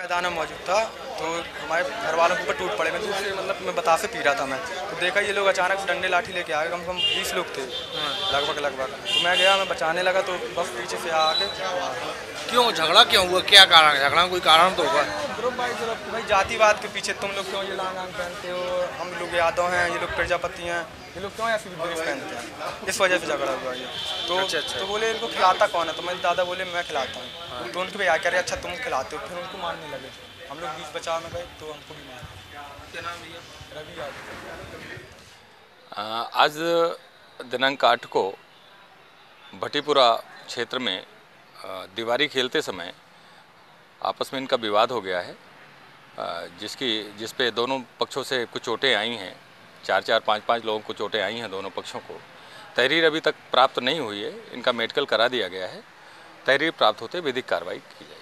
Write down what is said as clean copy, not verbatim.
मैदान में मौजूद था तो हमारे घर वालों के ऊपर टूट पड़े। मैं दूसरे मतलब मैं बतासे पी रहा था, मैं तो देखा ये लोग अचानक से डंडे लाठी लेके आए। कम से कम 20 लोग थे लगभग। तो मैं गया, मैं बचाने लगा तो बस पीछे से आके। क्यों झगड़ा क्यों हुआ, क्या कारण? झगड़ा कोई कारण तो होगा। भाई जातिवाद के पीछे तुम लोग क्यों ये लांग आंग पहनते हो? हम लोग यादव हैं, ये लोग प्रजापति हैं, ये लोग क्यों ऐसी ड्रेस पहनते हैं? इस वजह से झगड़ा हुआ ये। तो बोले इनको खिलाता कौन है? तो मेरे दादा बोले मैं खिलाता हूँ। तो उनके भैया कह रहे अच्छा तुम खिलाते हो, फिर उनको मारने लगे। हम लोग बीच बचाव में गए तो हमको भी मारा। क्या नाम भैया? रवि यादव। आज दिनांक 8 को भट्टीपुरा क्षेत्र में दिवारी खेलते समय आपस में इनका विवाद हो गया है, जिसपे दोनों पक्षों से कुछ चोटें आई हैं। 4-4, 5-5 लोगों को चोटें आई हैं दोनों पक्षों को। तहरीर अभी तक प्राप्त नहीं हुई है, इनका मेडिकल करा दिया गया है। तहरीर प्राप्त होते विधिक कार्रवाई की जाएगी।